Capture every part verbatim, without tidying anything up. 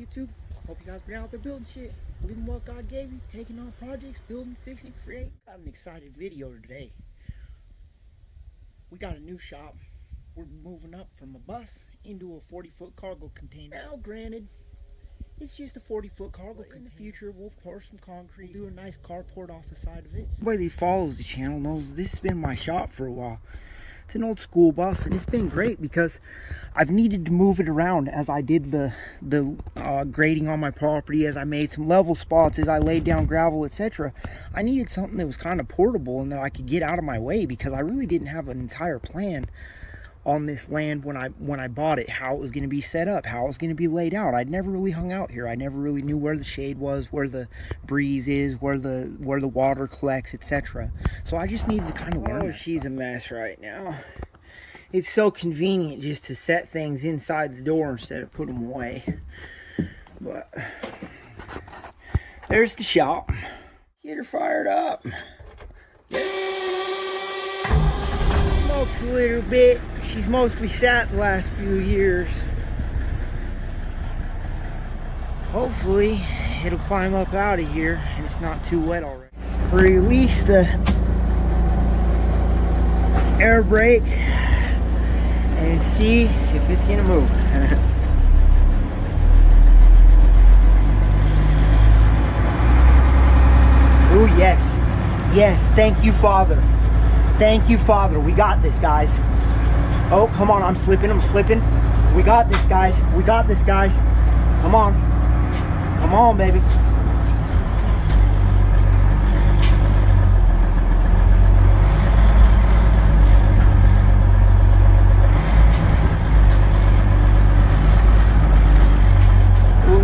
YouTube. Hope you guys been out there building shit, believing what God gave you, taking on projects, building, fixing, creating. Got an excited video today. We got a new shop. We're moving up from a bus into a forty foot cargo container. Now granted, it's just a forty foot cargo container. In the future, we'll pour some concrete, we'll do a nice carport off the side of it. Everybody that follows the channel knows this has been my shop for a while. It's an old school bus, and it's been great because I've needed to move it around as I did the the uh, grading on my property, as I made some level spots, as I laid down gravel, et cetera. I needed something that was kind of portable and that I could get out of my way, because I really didn't have an entire plan on this land when I when I bought it, how it was going to be set up, how it was going to be laid out. I'd never really hung out here. I never really knew where the shade was, where the breeze is, where the where the water collects, et cetera. So I just needed to kind of learn. Oh, she's a mess right now. It's so convenient just to set things inside the door instead of put them away. But there's the shop. Get her fired up. Smokes a little bit. She's mostly sat the last few years. Hopefully it'll climb up out of here and it's not too wet already. Release the air brakes and see if it's gonna move. Oh yes, yes, thank you Father. Thank you Father, we got this guys. Oh, come on, I'm slipping, I'm slipping. We got this, guys. We got this, guys. Come on. Come on, baby. Oh,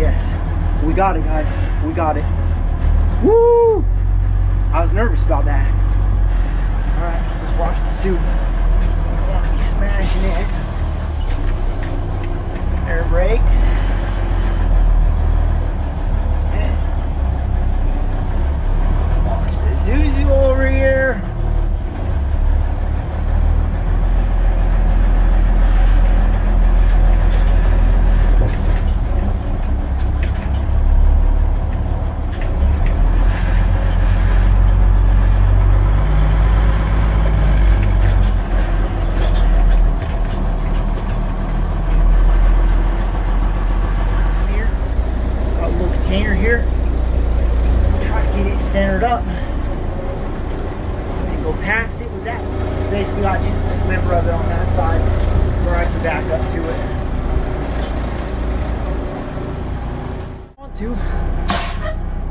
yes. We got it guys, we got it. Woo! I was nervous about that. Alright, let's watch the suit. I want to be smashing it. Air brakes. Watch the Zuzu over here.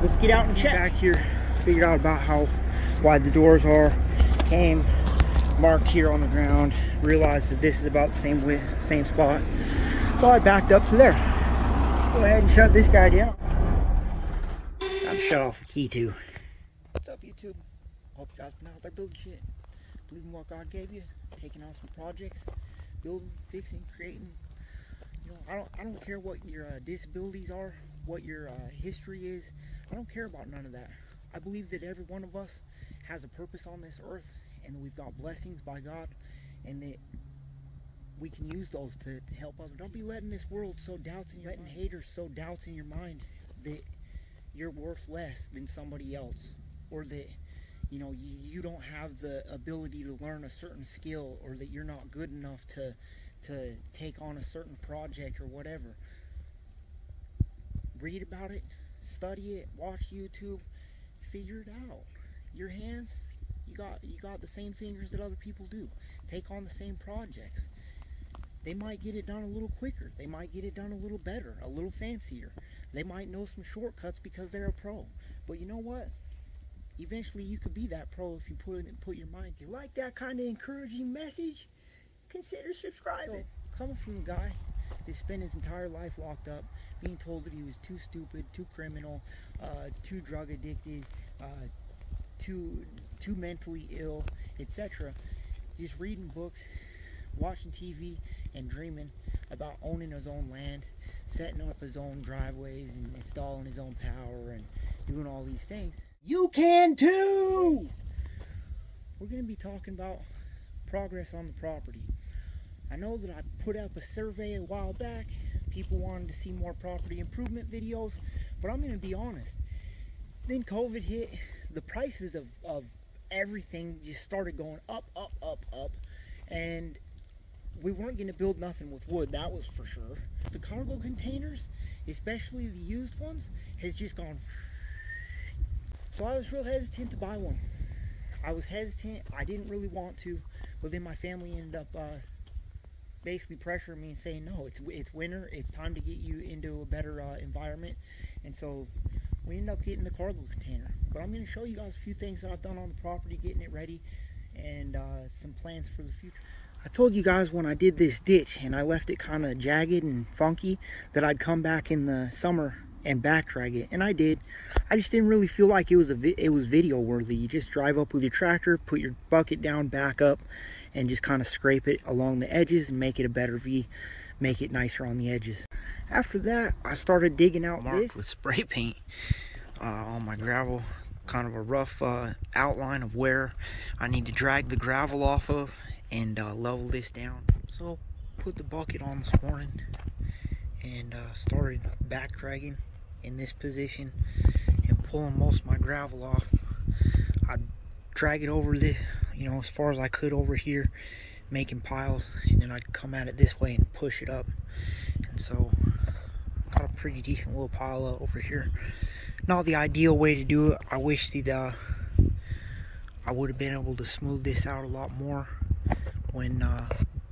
Let's get out and check. Back here, figured out about how wide the doors are, came, marked here on the ground, realized that this is about the same width, same spot. So I backed up to there. Go ahead and shut this guy down. Time to shut off the key too. What's up YouTube? Hope you guys been out there building shit, believing what God gave you, taking on some projects, building, fixing, creating. You know, I don't, I don't care what your uh, disabilities are, what your uh, history is. I don't care about none of that. I believe that every one of us has a purpose on this earth, and we've got blessings by God, and that we can use those to, to help others. Don't be letting this world sow doubts in your mind. Letting haters sow doubts in your mind that you're worth less than somebody else, or that you know you, you don't have the ability to learn a certain skill, or that you're not good enough to to take on a certain project or whatever. Read about it, study it, watch YouTube, figure it out. Your hands, you got you got the same fingers that other people do. Take on the same projects. They might get it done a little quicker. They might get it done a little better, a little fancier. They might know some shortcuts because they're a pro. But you know what? Eventually you could be that pro if you put it and put your mind. If you like that kind of encouraging message, consider subscribing. So, coming from a guy that spent his entire life locked up, being told that he was too stupid, too criminal, uh, too drug addicted, uh, too too mentally ill, et cetera. just reading books, watching T V, and dreaming about owning his own land, setting up his own driveways, and installing his own power, and doing all these things. You can too! We're going to be talking about progress on the property. I know that I put up a survey a while back. People wanted to see more property improvement videos, but I'm going to be honest. Then COVID hit, the prices of, of everything just started going up, up, up, up, and we weren't going to build nothing with wood, that was for sure. The cargo containers, especially the used ones, has just gone. So I was real hesitant to buy one. I was hesitant, I didn't really want to, but then my family ended up uh, basically pressuring me and saying, no, it's, it's winter, it's time to get you into a better uh, environment, and so we ended up getting the cargo container. But I'm going to show you guys a few things that I've done on the property, getting it ready, and uh, some plans for the future. I told you guys when I did this ditch and I left it kind of jagged and funky that I'd come back in the summer and back drag it, and I did. I just didn't really feel like it was a vi it was video worthy. You just drive up with your tractor, put your bucket down, back up, and just kind of scrape it along the edges and make it a better V, make it nicer on the edges. After that, I started digging out Marked this with spray paint uh, on my gravel, kind of a rough uh, outline of where I need to drag the gravel off of and uh, level this down. So put the bucket on this morning and uh, started back dragging in this position and pulling most of my gravel off. I'd drag it over the, you know, as far as I could over here, making piles, and then I'd come at it this way and push it up. And so got a pretty decent little pile uh, over here. Not the ideal way to do it. I wish that uh, I would have been able to smooth this out a lot more when uh,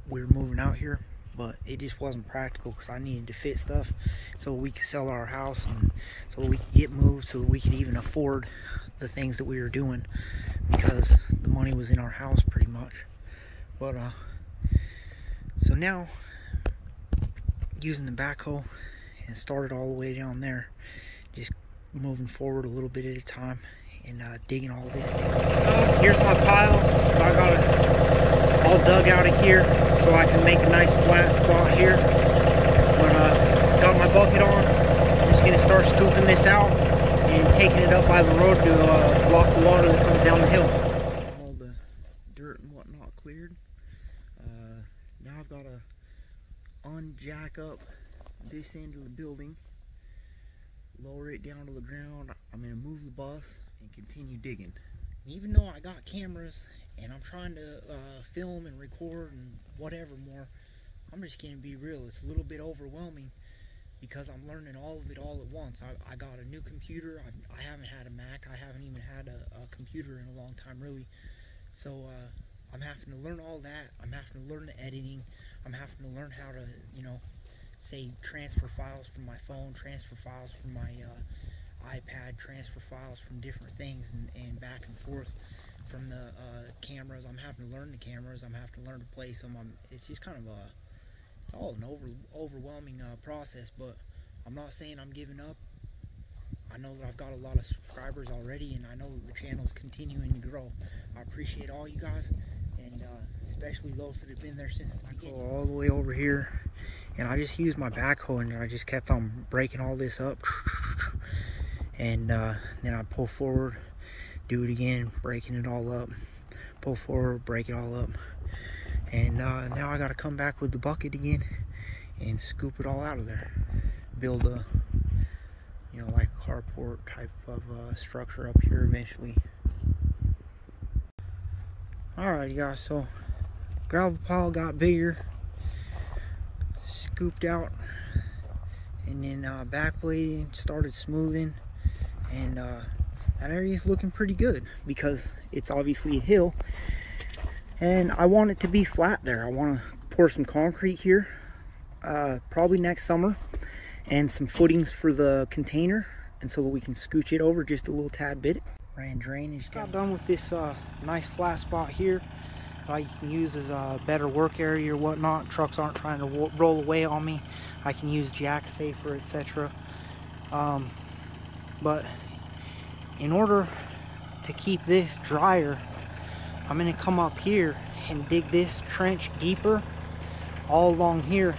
we were moving out here, but it just wasn't practical because I needed to fit stuff so we could sell our house and so we could get moved, so that we could even afford the things that we were doing, because the money was in our house pretty much. But uh so now, using the backhoe, and started all the way down there, just moving forward a little bit at a time and uh, digging all this down. So here's my pile. I got it all dug out of here so I can make a nice flat spot here. But uh, got my bucket on. I'm just gonna start scooping this out and taking it up by the road to uh, block the water that comes down the hill. All the dirt and whatnot cleared. Uh, now I've got to unjack up this end of the building, lower it down to the ground. I'm gonna move the bus and continue digging. Even though I got cameras and I'm trying to uh, film and record and whatever more, I'm just gonna be real. It's a little bit overwhelming because I'm learning all of it all at once. I, I got a new computer. I've, I haven't had a Mac. I haven't even had a, a computer in a long time, really. So uh, I'm having to learn all that. I'm having to learn the editing. I'm having to learn how to, you know, say transfer files from my phone, transfer files from my uh, iPad, transfer files from different things, and, and back and forth from the uh, cameras. I'm having to learn the cameras. I'm having to learn to place them. I'm, it's just kind of a, it's all an over, overwhelming uh, process, but I'm not saying I'm giving up. I know that I've got a lot of subscribers already, and I know that the channel is continuing to grow. I appreciate all you guys, and uh, especially those that have been there since I go all the way over here. And I just used my backhoe and I just kept on breaking all this up, and uh, then I pull forward, do it again, breaking it all up, pull forward, break it all up, and uh, now I got to come back with the bucket again and scoop it all out of there, build a, you know, like a carport type of uh, structure up here eventually. Alright guys, so gravel pile got bigger, scooped out, and then uh, backblading, started smoothing, and uh, that area is looking pretty good because it's obviously a hill, and I want it to be flat there. I want to pour some concrete here, uh, probably next summer, and some footings for the container, and so that we can scooch it over just a little tad bit. Ran drainage. Got done with this uh, nice flat spot here that I can use as a better work area or whatnot. Trucks aren't trying to roll away on me. I can use jacks safer, et cetera. Um, but in order to keep this drier, I'm going to come up here and dig this trench deeper all along here,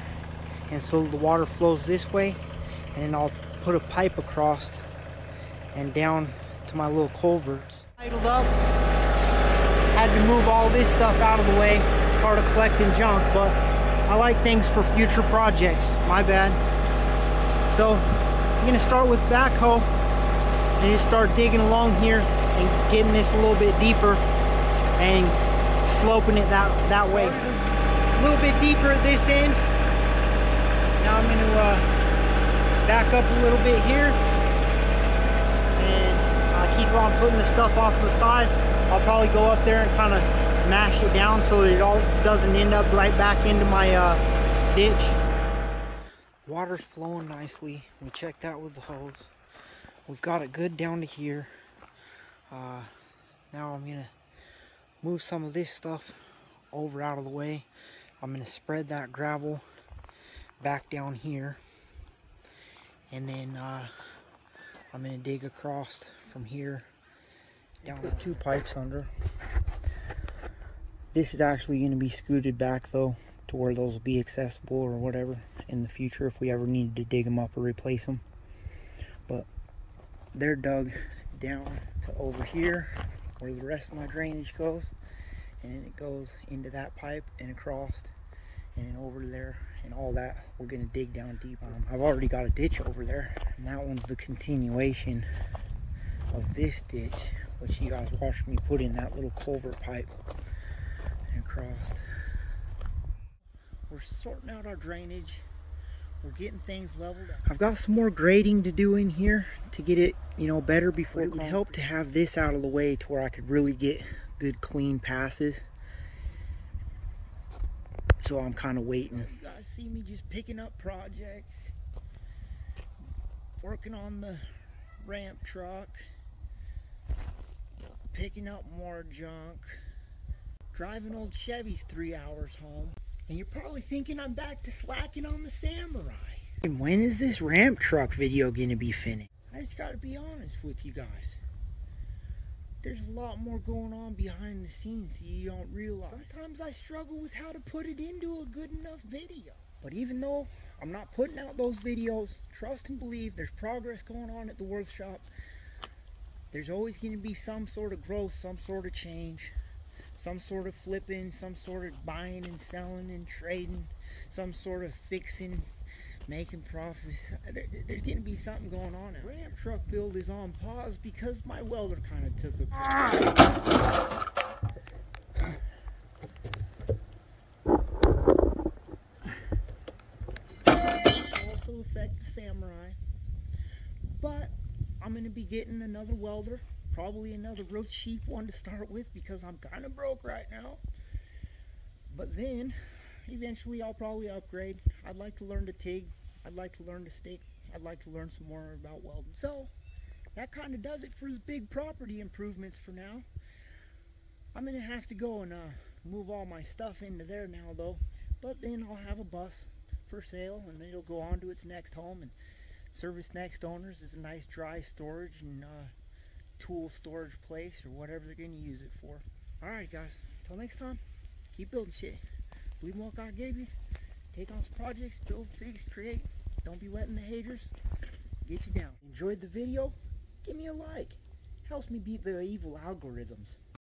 and so the water flows this way, and then I'll put a pipe across and down to my little culverts. Idled up, had to move all this stuff out of the way, part of collecting junk, but I like things for future projects, my bad. So I'm gonna start with backhoe and just start digging along here and getting this a little bit deeper and sloping it that, that way. A little bit deeper at this end. Now I'm gonna uh, back up a little bit here, and I keep on putting the stuff off to the side. I'll probably go up there and kind of mash it down so that it all doesn't end up right back into my uh, ditch. Water's flowing nicely. We checked that with the hose. We've got it good down to here. Uh, now I'm gonna move some of this stuff over out of the way. I'm gonna spread that gravel back down here, and then uh, I'm gonna dig across from here down. Put two pipes under. This is actually gonna be scooted back though, to where those will be accessible or whatever in the future if we ever need to dig them up or replace them. But they're dug down to over here where the rest of my drainage goes, and then it goes into that pipe and across and over there, and all that we're going to dig down deep. um, I've already got a ditch over there, and that one's the continuation of this ditch, which you guys watched me put in that little culvert pipe and across. We're sorting out our drainage, we're getting things leveled up. I've got some more grading to do in here to get it, you know, better before it would help to have this out of the way to where I could really get good clean passes. So I'm kind of waiting. You guys see me just picking up projects, working on the ramp truck, picking up more junk, driving old Chevys three hours home. And you're probably thinking I'm back to slacking on the Samurai. And when is this ramp truck video gonna be finished? I just gotta be honest with you guys. There's a lot more going on behind the scenes that you don't realize. Sometimes I struggle with how to put it into a good enough video. But even though I'm not putting out those videos, trust and believe there's progress going on at the workshop. There's always gonna be some sort of growth, some sort of change, some sort of flipping, some sort of buying and selling and trading, some sort of fixing, making profits. There, there's gonna be something going on. The ramp truck build is on pause because my welder kind of took a... Also affect the Samurai. But I'm gonna be getting another welder. Probably another real cheap one to start with because I'm kind of broke right now. But then, eventually I'll probably upgrade. I'd like to learn to TIG. I'd like to learn to stick. I'd like to learn some more about welding. So, that kind of does it for the big property improvements for now. I'm going to have to go and uh, move all my stuff into there now though. But then I'll have a bus for sale, and it'll go on to its next home and serve its next owners as a nice dry storage and... Uh, tool storage place or whatever they're going to use it for. Alright guys, until next time, keep building shit. Believe in what God gave you. Take on some projects, build, fix, create. Don't be letting the haters get you down. Enjoyed the video? Give me a like. Helps me beat the evil algorithms.